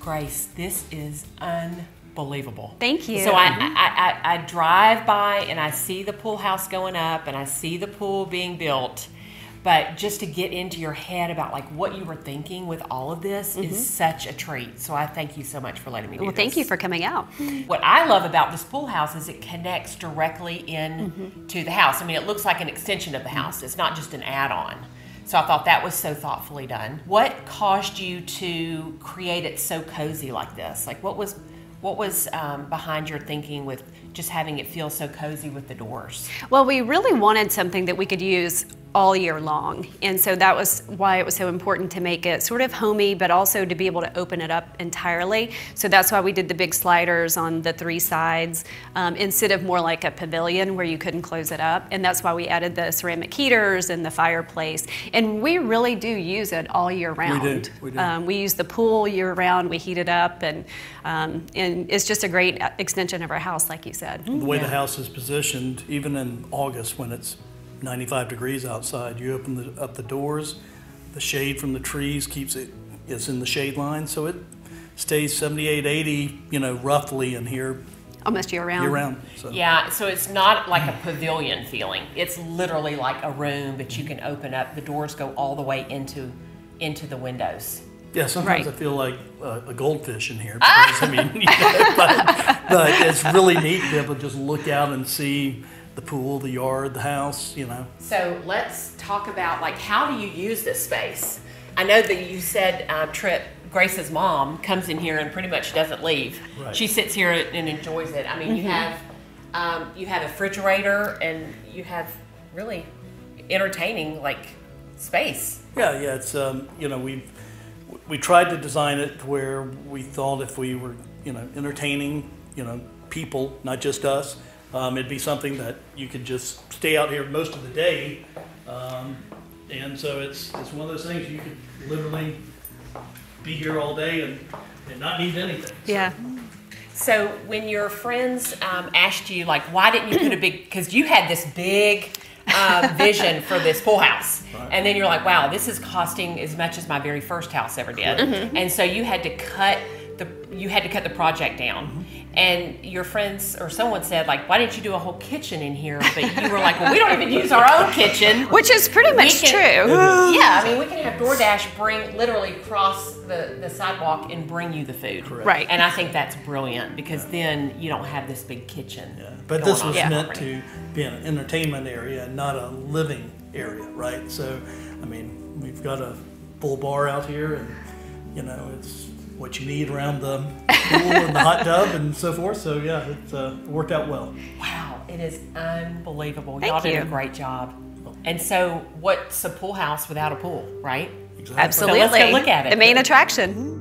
Grace, this is unbelievable. Thank you. So I drive by and I see the pool house going up and I see the pool being built, but just to get into your head about like what you were thinking with all of this is such a treat. So I thank you so much for letting me do this. Well, thank you for coming out. What I love about this pool house is it connects directly in to the house. I mean, it looks like an extension of the house. It's not just an add-on. So I thought that was so thoughtfully done. What caused you to create it so cozy like this? Like what was behind your thinking with just having it feel so cozy with the doors? Well, we really wanted something that we could use all year long. And so that was why it was so important to make it sort of homey, but also to be able to open it up entirely. So that's why we did the big sliders on the three sides instead of more like a pavilion where you couldn't close it up. And that's why we added the ceramic heaters and the fireplace. And we really do use it all year round. We do. We use the pool year round. We heat it up, and it's just a great extension of our house, like you said. The way the house is positioned, even in August when it's 95 degrees outside, you open up the doors, the shade from the trees keeps it, it's in the shade line, so it stays 78, 80, you know, roughly in here. Almost year round. Year round. So. Yeah, so it's not like a pavilion feeling. It's literally like a room, but you can open up, the doors go all the way into the windows. Yeah, sometimes I feel like a goldfish in here, because, I mean, you know, but it's really neat to be able to just look out and see the pool, the yard, the house, you know. So let's talk about like how do you use this space? I know that you said Tripp, Grace's mom, comes in here and pretty much doesn't leave. Right. She sits here and enjoys it. I mean, you have a refrigerator and you have really entertaining like space. Yeah, yeah. It's you know, we tried to design it where we thought if we were, you know, entertaining, you know, people, not just us. It'd be something that you could just stay out here most of the day, and so it's one of those things you could literally be here all day and not need anything. Yeah. So when your friends asked you, like, why didn't you put a big, because you had this big vision for this pool house, and then you're like, wow, this is costing as much as my very first house ever did, and so you had to cut the project down. And your friends or someone said, like, why didn't you do a whole kitchen in here? But you were like, well, we don't even use our own kitchen. Which is pretty much true. Yeah, I mean, we can have DoorDash bring, literally cross the sidewalk and bring you the food. Correct. Right. And I think that's brilliant, because then you don't have this big kitchen. Yeah. But this was meant to be an entertainment area, not a living area, right? So, I mean, we've got a full bar out here, and, you know, it's what you need around the pool and the hot tub and so forth. So yeah, it worked out well. Wow, it is unbelievable. Y'all did a great job. And so what's a pool house without a pool, right? Exactly. Absolutely. So let's go look at it. The main attraction.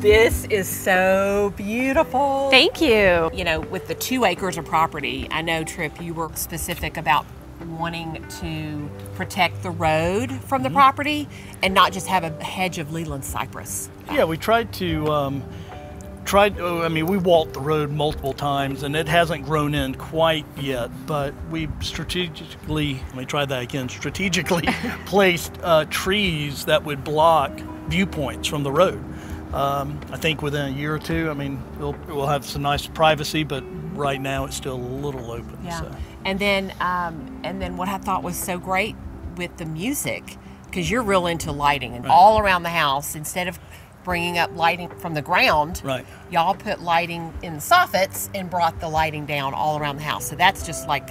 This is so beautiful. Thank you. You know, with the 2 acres of property, I know, Tripp, you were specific about wanting to protect the road from the property and not just have a hedge of Leland cypress. Yeah, we tried to, I mean, we walked the road multiple times and it hasn't grown in quite yet, but we strategically, strategically placed trees that would block viewpoints from the road. I think within a year or two, I mean, we'll have some nice privacy, but right now it's still a little open. Yeah. So. And then what I thought was so great with the music, because you're real into lighting and all around the house, instead of bringing up lighting from the ground, y'all put lighting in the soffits and brought the lighting down all around the house. So that's just like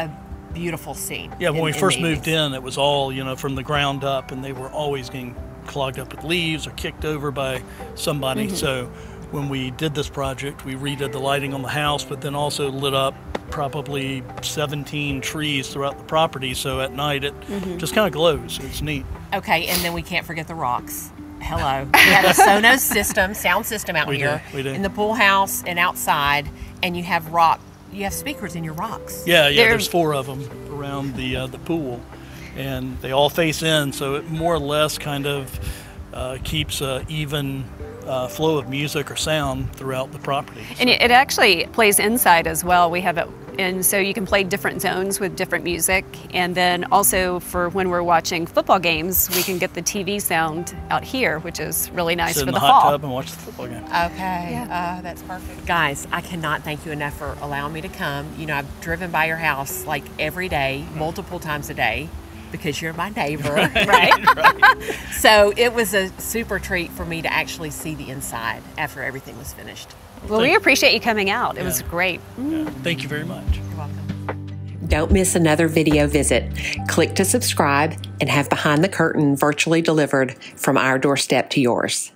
a beautiful scene. Yeah, when we first moved in, it was all, you know, from the ground up, and they were always getting clogged up with leaves or kicked over by somebody. So when we did this project, we redid the lighting on the house, but then also lit up probably 17 trees throughout the property, so at night it just kind of glows. It's neat. Okay, and then we can't forget the rocks. Hello. We have a Sonos system, sound system out here in the pool house and outside, and you have speakers in your rocks. Yeah, yeah, there's 4 of them around the pool, and they all face in, so it more or less kind of keeps even flow of music or sound throughout the property. So. And it actually plays inside as well. We have it And so you can play different zones with different music. And then also for when we're watching football games, we can get the TV sound out here, which is really nice for the fall. Sit in the hot tub and watch the football game. Okay, yeah. That's perfect. Guys, I cannot thank you enough for allowing me to come. You know, I've driven by your house like every day, multiple times a day, because you're my neighbor, right? So it was a super treat for me to actually see the inside after everything was finished. Well, we appreciate you coming out. It was great. Yeah. Thank you very much. You're welcome. Don't miss another video visit. Click to subscribe and have Behind the Curtain virtually delivered from our doorstep to yours.